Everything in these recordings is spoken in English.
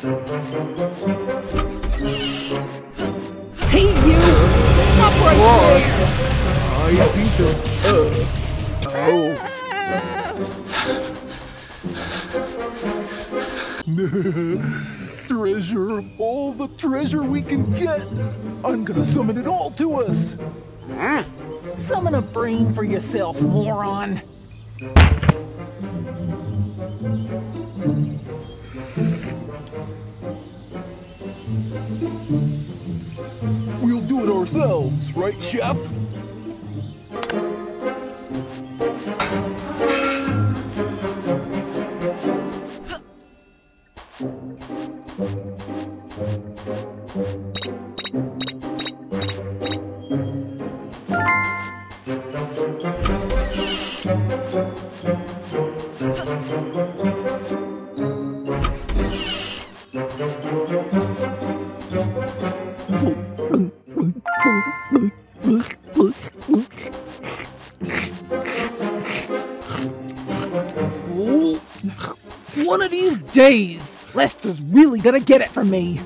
Hey you! Stop right there! I think so. Oh. Treasure! All the treasure we can get! I'm gonna summon it all to us! Huh? Summon a brain for yourself, moron! We'll do it ourselves, right, Chef? One of these days, Lester's really gonna get it from me.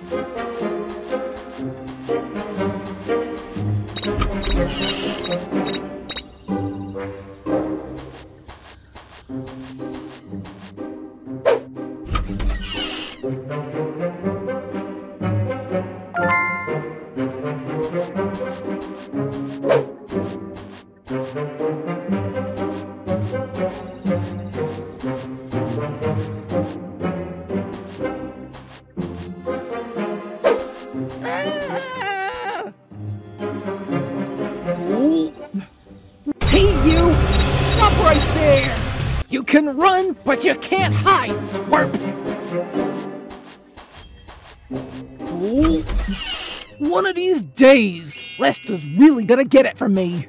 Hey you! Stop right there! You can run, but you can't hide, twerp! Ooh. One of these days, Lester's really gonna get it from me.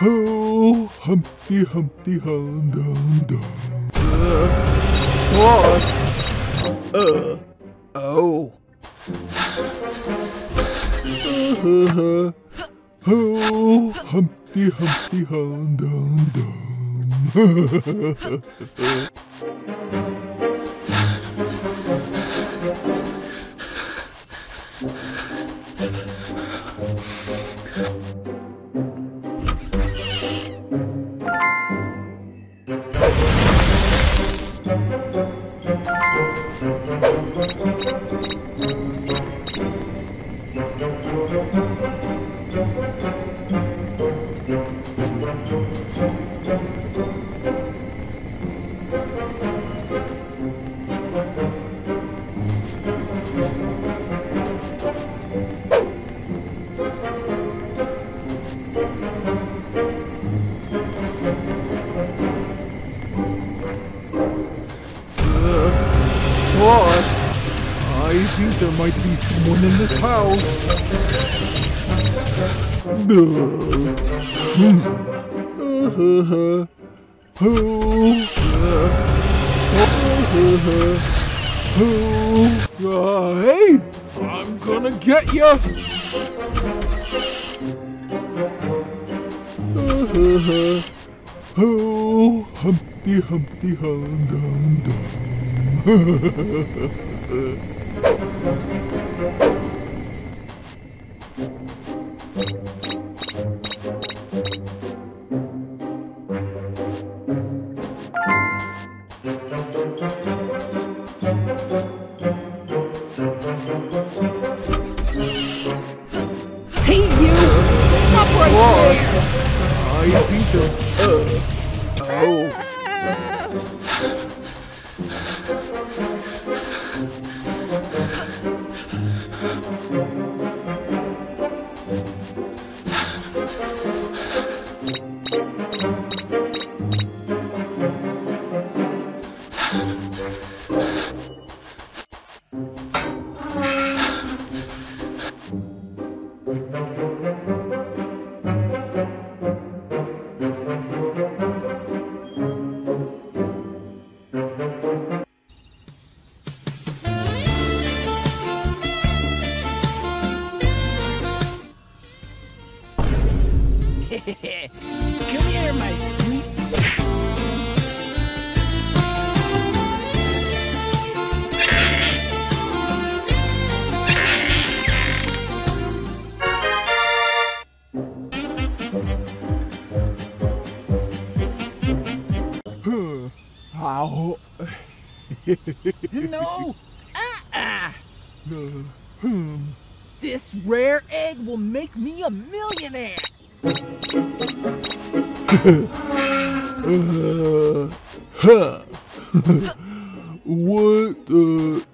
Oh, Humpty Humpty Hum Dum Dum. Boss. Oh. Oh, Humpty Humpty Hum Dum Dum. I think there might be someone in this house. Hey, I'm gonna get ya. Oh, Humpty Humpty Hum Dum Dum. Hey you! Stop right there! I think so. Oh. Come here, my sweet. Ow. No. This rare egg will make me a millionaire. What the?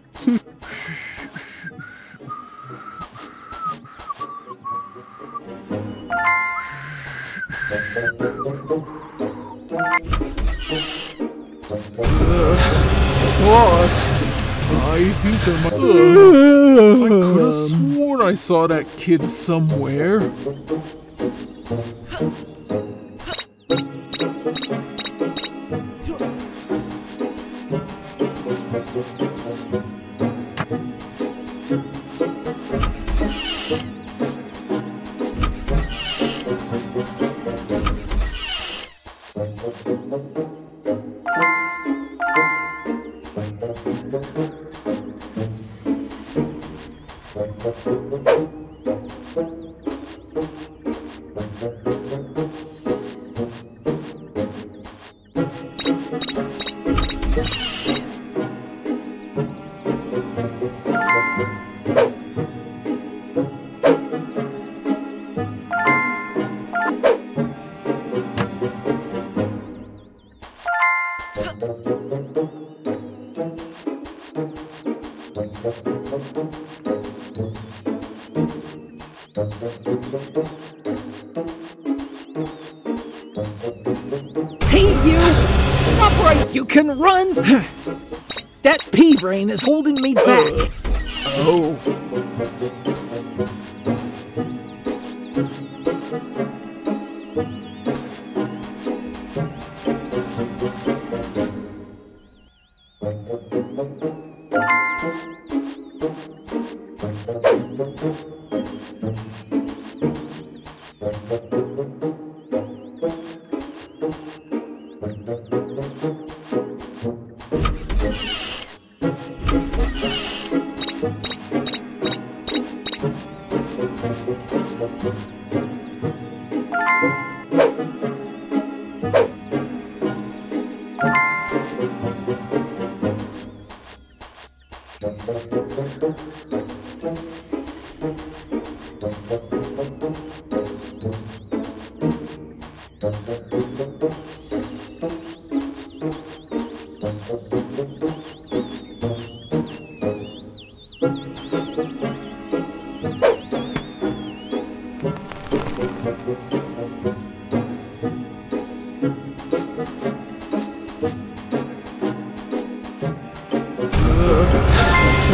Boss, I think I could have sworn I saw that kid somewhere. Hey, you! Stop right! You can run! That pea brain is holding me back. Oh.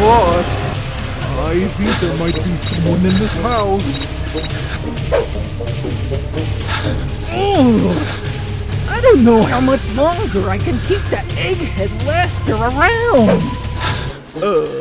Boss, I think there might be someone in this house. Oh, I don't know how much longer I can keep that egghead Lester around. Oh.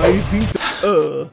I think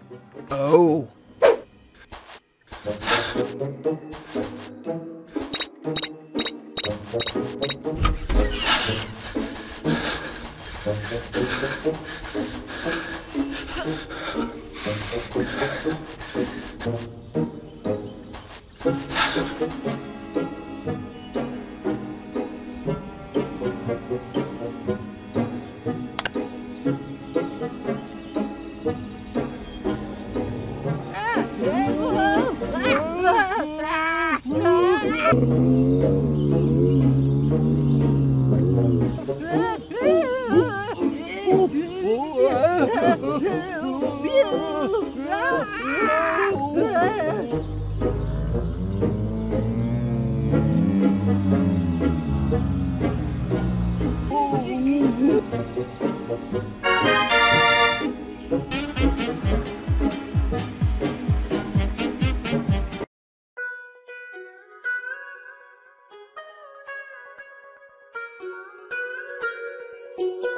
oh.